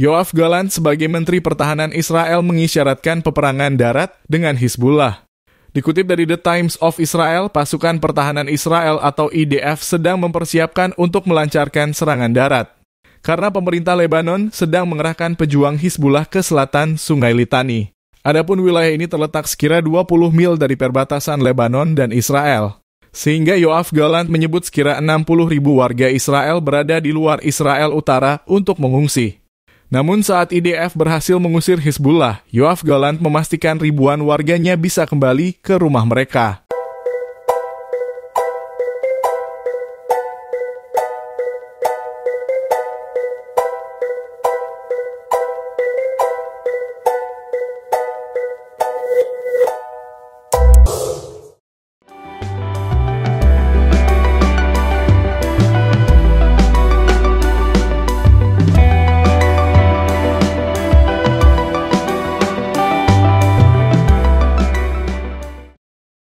Yoav Gallant sebagai Menteri Pertahanan Israel mengisyaratkan peperangan darat dengan Hizbullah. Dikutip dari The Times of Israel, pasukan pertahanan Israel atau IDF sedang mempersiapkan untuk melancarkan serangan darat, karena pemerintah Lebanon sedang mengerahkan pejuang Hizbullah ke selatan Sungai Litani. Adapun wilayah ini terletak sekira 20 mil dari perbatasan Lebanon dan Israel, sehingga Yoav Gallant menyebut sekira 60.000 warga Israel berada di luar Israel Utara untuk mengungsi. Namun saat IDF berhasil mengusir Hizbullah, Yoav Gallant memastikan ribuan warganya bisa kembali ke rumah mereka.